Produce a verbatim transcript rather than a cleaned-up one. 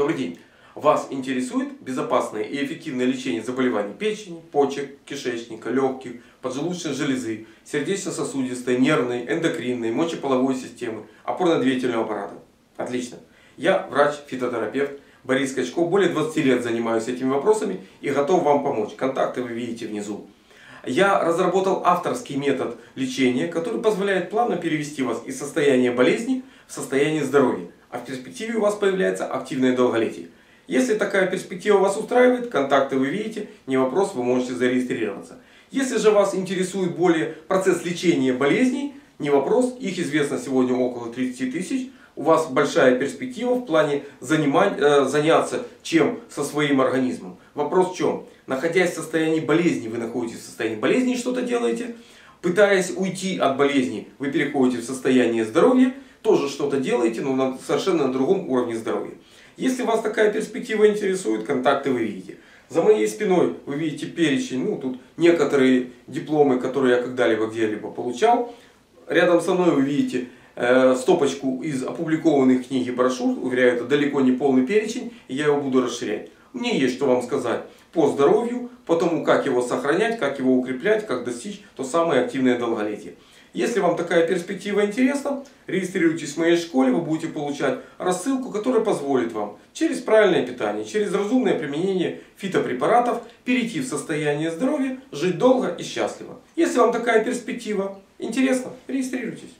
Добрый день! Вас интересует безопасное и эффективное лечение заболеваний печени, почек, кишечника, легких, поджелудочной железы, сердечно-сосудистой, нервной, эндокринной, мочеполовой системы, опорно-двигательного аппарата? Отлично! Я врач-фитотерапевт Борис Скачко, более двадцати лет занимаюсь этими вопросами и готов вам помочь. Контакты вы видите внизу. Я разработал авторский метод лечения, который позволяет плавно перевести вас из состояния болезни в состояние здоровья, а в перспективе у вас появляется активное долголетие. Если такая перспектива вас устраивает, контакты вы видите, не вопрос, вы можете зарегистрироваться. Если же вас интересует более процесс лечения болезней, не вопрос, их известно сегодня около тридцати тысяч, у вас большая перспектива в плане занимать, э, заняться чем со своим организмом. Вопрос в чем? Находясь в состоянии болезни, вы находитесь в состоянии болезни и что-то делаете. Пытаясь уйти от болезни, вы переходите в состояние здоровья, тоже что-то делаете, но на совершенно на другом уровне здоровья. Если вас такая перспектива интересует, контакты вы видите. За моей спиной вы видите перечень, ну тут некоторые дипломы, которые я когда-либо где-либо получал. Рядом со мной вы видите э, стопочку из опубликованных книг и брошюр. Уверяю, это далеко не полный перечень, и я его буду расширять. Мне есть что вам сказать по здоровью, по тому, как его сохранять, как его укреплять, как достичь то самое активное долголетие. Если вам такая перспектива интересна, регистрируйтесь в моей школе, вы будете получать рассылку, которая позволит вам через правильное питание, через разумное применение фитопрепаратов перейти в состояние здоровья, жить долго и счастливо. Если вам такая перспектива интересна, регистрируйтесь.